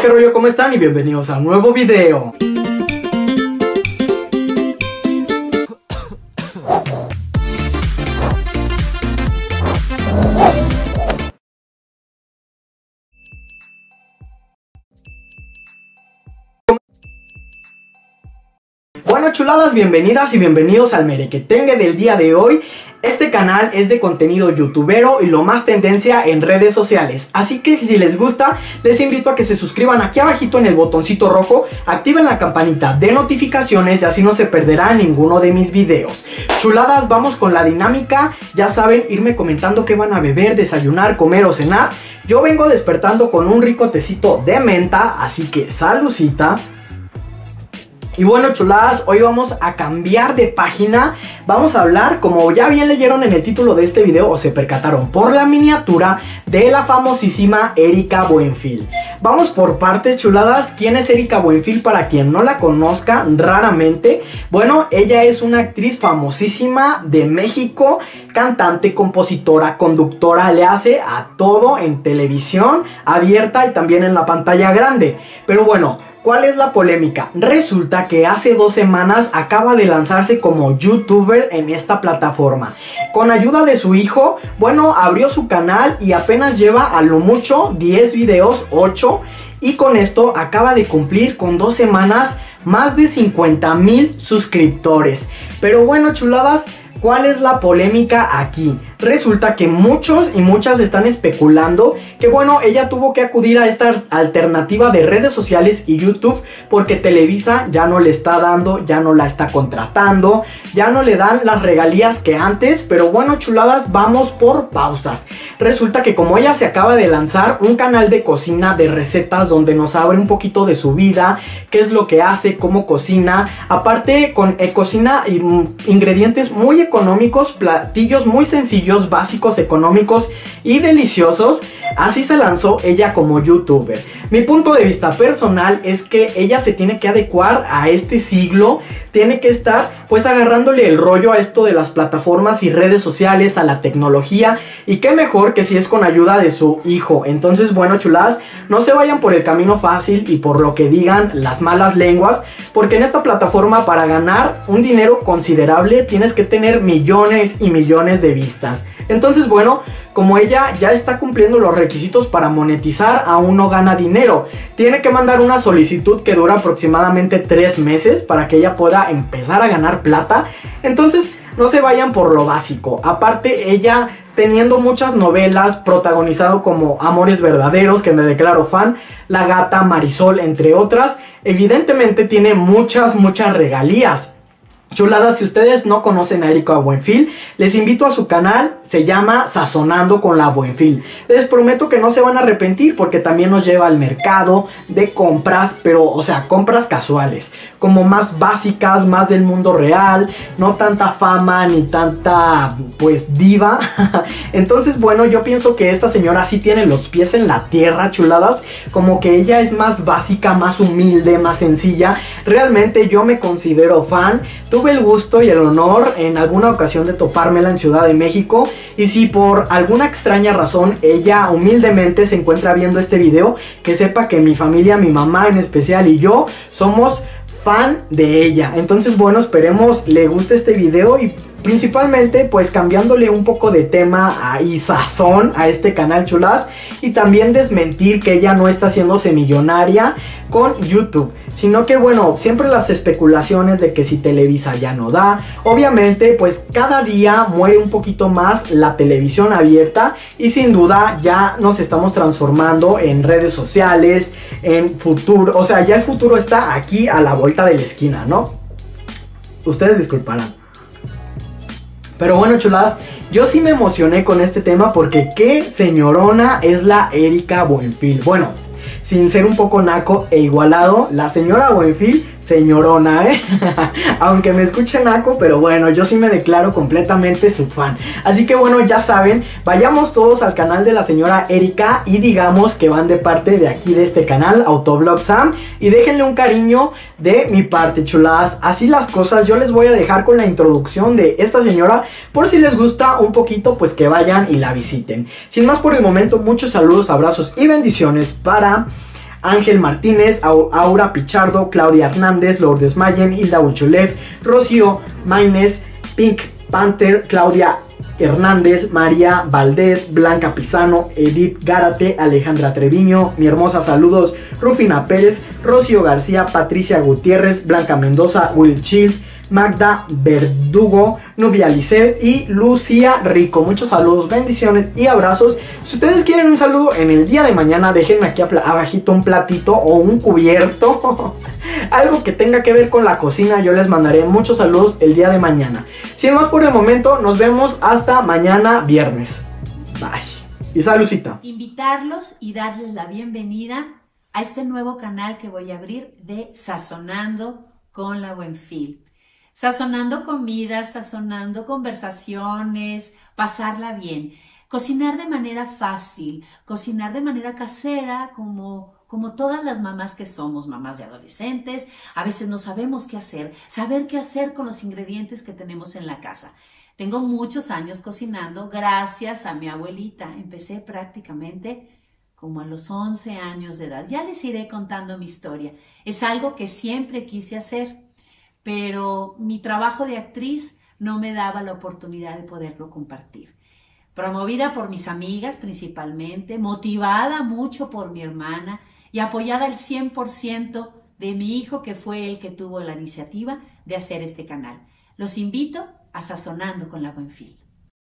Hey, qué rollo, ¿cómo están? Y bienvenidos a un nuevo video. Bueno, chuladas, bienvenidas y bienvenidos al merequetengue del día de hoy. Este canal es de contenido youtubero y lo más tendencia en redes sociales, así que si les gusta les invito a que se suscriban aquí abajito en el botoncito rojo, activen la campanita de notificaciones y así no se perderá ninguno de mis videos. Chuladas, vamos con la dinámica. Ya saben, irme comentando qué van a beber, desayunar, comer o cenar. Yo vengo despertando con un rico tecito de menta, así que salucita. Y bueno, chuladas, hoy vamos a cambiar de página. Vamos a hablar, como ya bien leyeron en el título de este video o se percataron por la miniatura, de la famosísima Erika Buenfil. Vamos por partes, chuladas. ¿Quién es Erika Buenfil? Para quien no la conozca raramente, bueno, ella es una actriz famosísima de México, cantante, compositora, conductora, le hace a todo en televisión abierta y también en la pantalla grande. Pero bueno, ¿cuál es la polémica? Resulta que hace 2 semanas acaba de lanzarse como youtuber en esta plataforma. Con ayuda de su hijo, bueno, abrió su canal y apenas lleva a lo mucho 10 videos, 8. Y con esto acaba de cumplir con 2 semanas más de 50,000 suscriptores. Pero bueno, chuladas, ¿cuál es la polémica aquí? Resulta que muchos y muchas están especulando que bueno, ella tuvo que acudir a esta alternativa de redes sociales y YouTube porque Televisa ya no le está dando, ya no la está contratando, ya no le dan las regalías que antes. Pero bueno, chuladas, vamos por pausas. Resulta que como ella se acaba de lanzar un canal de cocina, de recetas, donde nos abre un poquito de su vida, qué es lo que hace, cómo cocina, aparte con cocina y ingredientes muy económicos, platillos muy sencillos, básicos, económicos y deliciosos. Así se lanzó ella como youtuber. Mi punto de vista personal es que ella se tiene que adecuar a este siglo, tiene que estar pues agarrándole el rollo a esto de las plataformas y redes sociales, a la tecnología, y qué mejor que si es con ayuda de su hijo. Entonces bueno, chuladas, no se vayan por el camino fácil y por lo que digan las malas lenguas, porque en esta plataforma para ganar un dinero considerable tienes que tener millones y millones de vistas. Entonces bueno, como ella ya está cumpliendo los requisitos para monetizar, aún no gana dinero. Tiene que mandar una solicitud que dura aproximadamente 3 meses para que ella pueda empezar a ganar plata. Entonces no se vayan por lo básico. Aparte, ella teniendo muchas novelas, protagonizado como Amores Verdaderos, que me declaro fan, La Gata, Marisol, entre otras, evidentemente tiene muchas regalías. Chuladas, si ustedes no conocen a Erika Buenfil, les invito a su canal, se llama Sazonando con la Buenfil. Les prometo que no se van a arrepentir porque también nos lleva al mercado de compras, pero o sea, compras casuales, como más básicas, más del mundo real, no tanta fama ni tanta pues diva. Entonces bueno, yo pienso que esta señora sí tiene los pies en la tierra, chuladas, como que ella es más básica, más humilde, más sencilla. Realmente yo me considero fan. Tuve el gusto y el honor en alguna ocasión de topármela en Ciudad de México, y si por alguna extraña razón ella humildemente se encuentra viendo este video, que sepa que mi familia, mi mamá en especial y yo somos fan de ella. Entonces bueno, esperemos le guste este video y principalmente pues cambiándole un poco de tema y sazón a este canal, chulas, y también desmentir que ella no está haciéndose millonaria con YouTube, sino que bueno, siempre las especulaciones de que si Televisa ya no da, obviamente pues cada día muere un poquito más la televisión abierta y sin duda ya nos estamos transformando en redes sociales, en futuro, o sea, ya el futuro está aquí a la vuelta de la esquina, ¿no? Ustedes disculparán. Pero bueno, chuladas, yo sí me emocioné con este tema porque qué señorona es la Erika Buenfil. Bueno, sin ser un poco naco e igualado, la señora Buenfil, señorona, ¿eh? Aunque me escuche naco, pero bueno, yo sí me declaro completamente su fan. Así que bueno, ya saben, vayamos todos al canal de la señora Erika y digamos que van de parte de aquí de este canal, AutoVlogSam, y déjenle un cariño de mi parte, chuladas. Así las cosas, yo les voy a dejar con la introducción de esta señora, por si les gusta un poquito, pues que vayan y la visiten. Sin más por el momento, muchos saludos, abrazos y bendiciones para Ángel Martínez, Aura Pichardo, Claudia Hernández, Lourdes Mayen, Hilda Bucholev, Rocío Maines, Pink Panther, Claudia Hernández, María Valdés, Blanca Pizano, Edith Gárate, Alejandra Treviño, Mi Hermosa, saludos, Rufina Pérez, Rocío García, Patricia Gutiérrez, Blanca Mendoza, Will Child, Magda Verdugo, Nubia Lisset y Lucía Rico. Muchos saludos, bendiciones y abrazos. Si ustedes quieren un saludo en el día de mañana, déjenme aquí abajito un platito o un cubierto, algo que tenga que ver con la cocina. Yo les mandaré muchos saludos el día de mañana. Sin más por el momento, nos vemos hasta mañana viernes. Bye. Y saludcita. Invitarlos y darles la bienvenida a este nuevo canal que voy a abrir de Sazonando con la Buenfil. Sazonando comidas, sazonando conversaciones, pasarla bien. Cocinar de manera fácil, cocinar de manera casera, como todas las mamás que somos, mamás de adolescentes. A veces no sabemos qué hacer, saber qué hacer con los ingredientes que tenemos en la casa. Tengo muchos años cocinando gracias a mi abuelita. Empecé prácticamente como a los 11 años de edad. Ya les iré contando mi historia. Es algo que siempre quise hacer, pero mi trabajo de actriz no me daba la oportunidad de poderlo compartir. Promovida por mis amigas principalmente, motivada mucho por mi hermana y apoyada al 100% de mi hijo, que fue el que tuvo la iniciativa de hacer este canal. Los invito a Sazonando con la Buenfil.